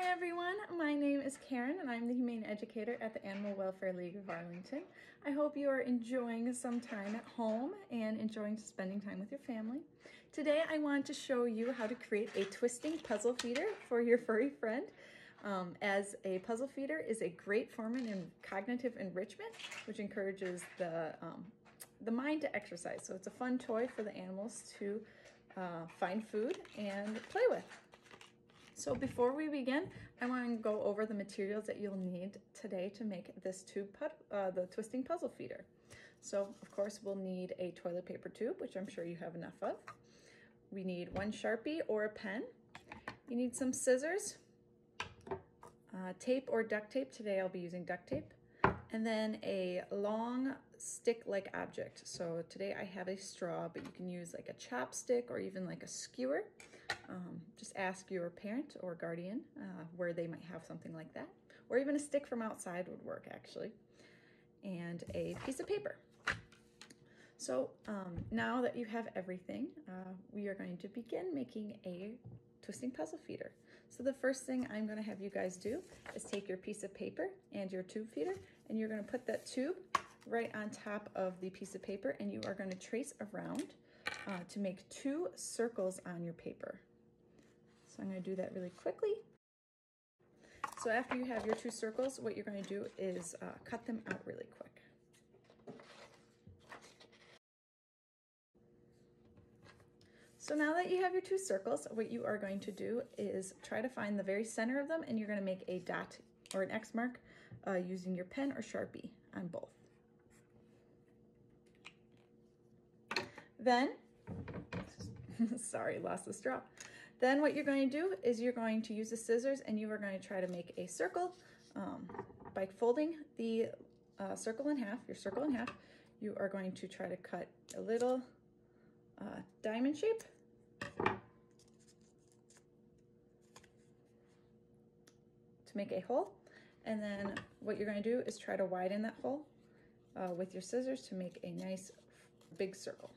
Hi everyone, my name is Karen and I'm the Humane Educator at the Animal Welfare League of Arlington. I hope you are enjoying some time at home and enjoying spending time with your family. Today I want to show you how to create a twisting puzzle feeder for your furry friend. As a puzzle feeder is a great form in cognitive enrichment, which encourages the mind to exercise. So it's a fun toy for the animals to find food and play with. So before we begin, I want to go over the materials that you'll need today to make this the twisting puzzle feeder. So of course we'll need a toilet paper tube, which I'm sure you have enough of. We need one Sharpie or a pen. You need some scissors, tape or duct tape. Today I'll be using duct tape. And then a long stick-like object. So today I have a straw, but you can use like a chopstick or even like a skewer. Just ask your parent or guardian where they might have something like that. Or even a stick from outside would work actually. And a piece of paper. So now that you have everything, we are going to begin making a twisting puzzle feeder. So the first thing I'm going to have you guys do is take your piece of paper and your tube feeder, and you're going to put that tube right on top of the piece of paper, and you are going to trace around to make two circles on your paper. So I'm going to do that really quickly. So after you have your two circles, what you're going to do is cut them out really quick. So now that you have your two circles, what you are going to do is try to find the very center of them, and you're going to make a dot or an X mark using your pen or Sharpie on both. Then, sorry, lost the straw. Then what you're going to do is you're going to use the scissors, and you are going to try to make a circle by folding the circle in half, your circle in half. You are going to try to cut a little diamond shape. To make a hole, and then what you're going to do is try to widen that hole with your scissors to make a nice big circle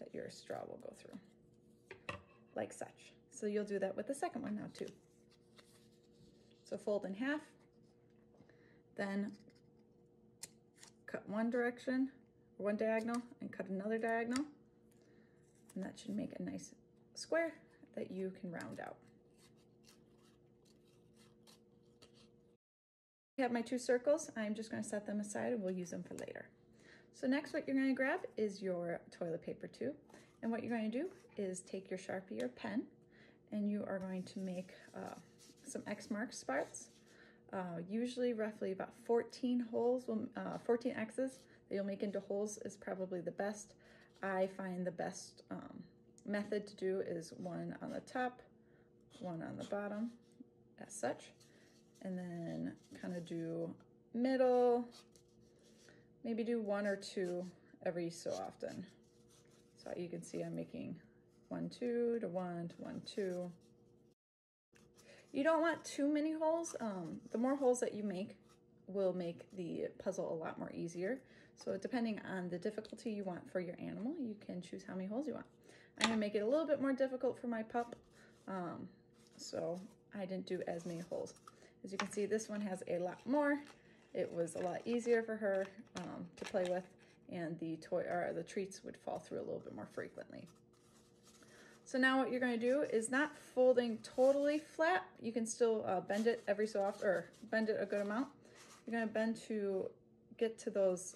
that your straw will go through, like such. So you'll do that with the second one now too. So fold in half, then cut one direction, one diagonal, and cut another diagonal, and that should make a nice square that you can round out. I have my two circles. I'm just going to set them aside and we'll use them for later. So next what you're going to grab is your toilet paper tube. And what you're going to do is take your Sharpie or pen, and you are going to make some X mark spots. Usually roughly about 14 holes, 14 X's that you'll make into holes is probably the best. I find the best method to do is one on the top, one on the bottom, as such. And then kind of do middle, maybe do one or two every so often. So you can see I'm making 1, 2 to 1 to 1, 2. You don't want too many holes. The more holes that you make will make the puzzle a lot more easier. So depending on the difficulty you want for your animal, you can choose how many holes you want. I'm gonna make it a little bit more difficult for my pup. So I didn't do as many holes. As you can see, this one has a lot more. It was a lot easier for her to play with, and the toy or the treats would fall through a little bit more frequently. So now what you're going to do is not folding totally flat. You can still bend it every so often, or bend it a good amount. You're going to bend to get to those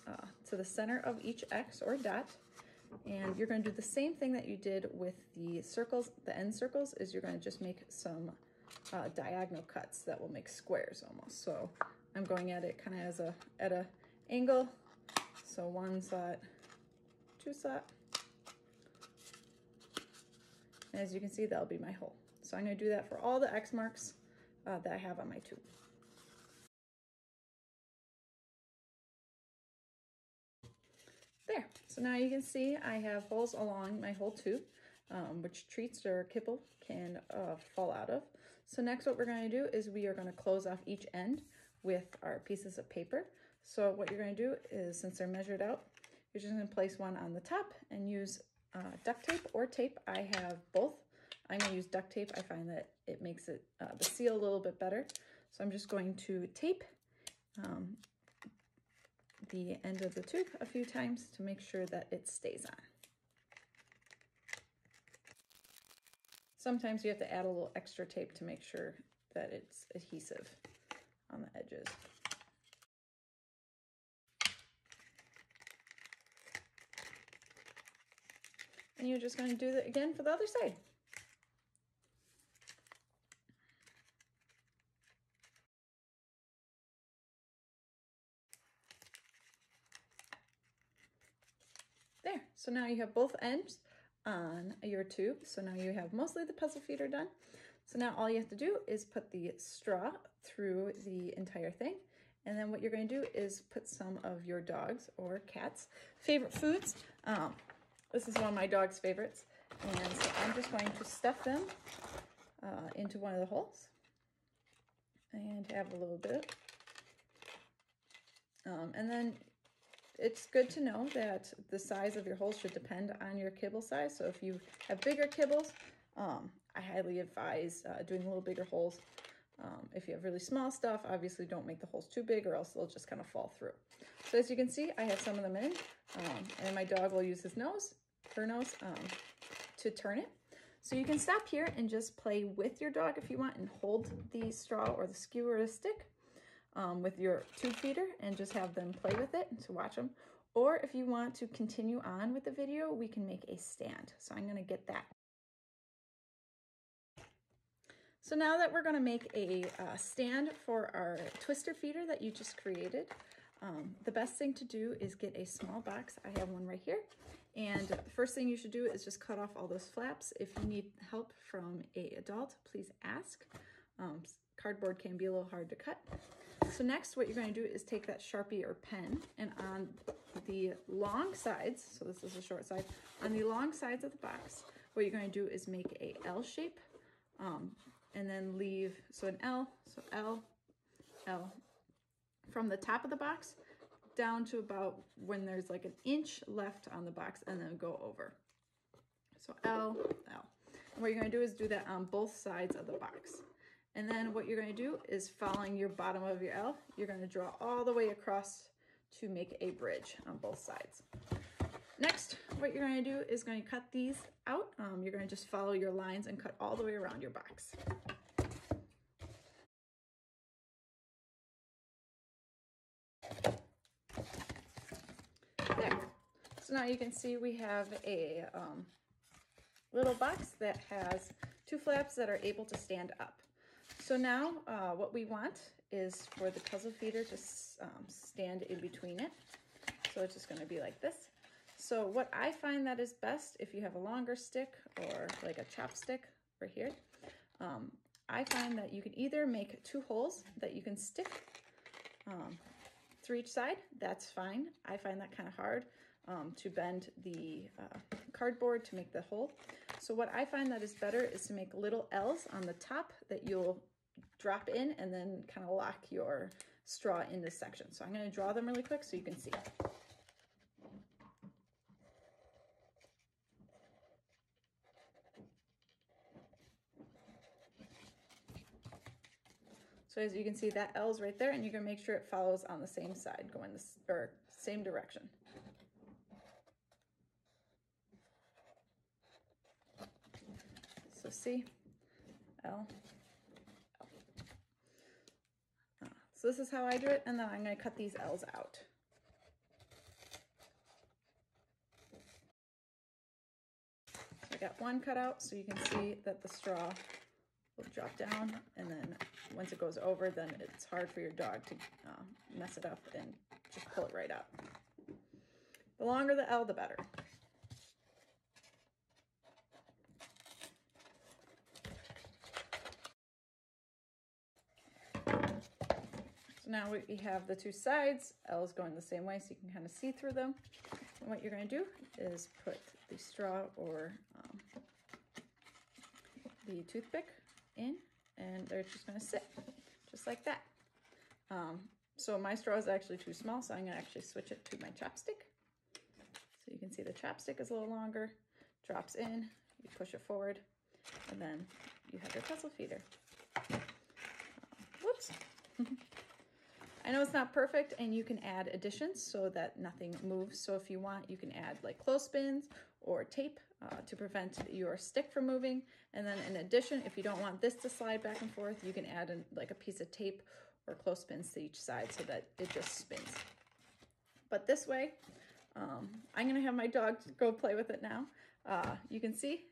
to the center of each X or dot, and you're going to do the same thing that you did with the circles, the end circles. Is you're going to just make some diagonal cuts that will make squares almost. So I'm going at it kind of as at a angle. So one slot, two slot. And as you can see, that'll be my hole. So I'm going to do that for all the X marks that I have on my tube. There, so now you can see I have holes along my whole tube, which treats or kibble can fall out of. So next what we're going to do is we are going to close off each end with our pieces of paper. So what you're going to do is, since they're measured out, you're just going to place one on the top and use duct tape or tape. I have both I'm going to use duct tape. I find that it makes it the seal a little bit better. So I'm just going to tape the end of the tube a few times to make sure that it stays on. Sometimes you have to add a little extra tape to make sure that it's adhesive on the edges. And you're just going to do that again for the other side. There, so now you have both ends on your tube. So now you have mostly the puzzle feeder done. So now all you have to do is put the straw through the entire thing. And then what you're going to do is put some of your dog's or cat's favorite foods. This is one of my dog's favorites. And so I'm just going to stuff them into one of the holes and have a little bit. And then it's good to know that the size of your holes should depend on your kibble size. So if you have bigger kibbles, I highly advise doing a little bigger holes. If you have really small stuff, obviously don't make the holes too big or else they'll just kind of fall through. So as you can see, I have some of them in, and my dog will use his nose, her nose, to turn it. So you can stop here and just play with your dog if you want and hold the straw or the skewer or the stick with your tube feeder and just have them play with it and to watch them. Or if you want to continue on with the video, we can make a stand. So I'm going to get that. So now that we're going to make a stand for our twister feeder that you just created, the best thing to do is get a small box. I have one right here. And the first thing you should do is just cut off all those flaps. If you need help from an adult, please ask. Cardboard can be a little hard to cut. So next, what you're going to do is take that Sharpie or pen, and on the long sides, so this is the short side, on the long sides of the box, what you're going to do is make a L shape. And then leave, so an L, so L, L, from the top of the box down to about when there's like an inch left on the box, and then go over. So L, L. And what you're going to do is do that on both sides of the box. And then what you're going to do is following your bottom of your L, you're going to draw all the way across to make a bridge on both sides. Next, what you're going to do is going to cut these out. You're going to just follow your lines and cut all the way around your box. There. So now you can see we have a little box that has two flaps that are able to stand up. So now what we want is for the puzzle feeder to stand in between it. So it's just going to be like this. So what I find that is best, if you have a longer stick or like a chopstick right here, I find that you can either make two holes that you can stick through each side. That's fine. I find that kind of hard to bend the cardboard to make the hole. So what I find that is better is to make little L's on the top that you'll drop in and then kind of lock your straw in this section. So I'm going to draw them really quick so you can see. So as you can see, that L's right there, and you're gonna make sure it follows on the same side, going this or same direction. So see, L, L. So this is how I do it, and then I'm gonna cut these L's out. So I got one cut out, so you can see that the straw drop down, and then once it goes over, then it's hard for your dog to mess it up and just pull it right up. The longer the L, the better. So now we have the two sides. L's going the same way, so you can kind of see through them. And what you're going to do is put the straw or the toothpick in, and they're just going to sit just like that. So my straw is actually too small, so I'm going to actually switch it to my chopstick. So you can see the chopstick is a little longer, drops in, you push it forward, And then you have your puzzle feeder. Whoops. I know it's not perfect, and you can add additions so that nothing moves. So if you want, you can add like clothespins or tape to prevent your stick from moving. And then in addition, if you don't want this to slide back and forth, you can add like a piece of tape or clothespins to each side so that it just spins. But this way, I'm gonna have my dog go play with it now. You can see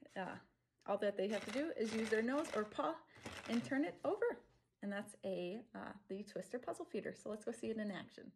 all that they have to do is use their nose or paw and turn it over. And that's the Twister puzzle feeder. So let's go see it in action.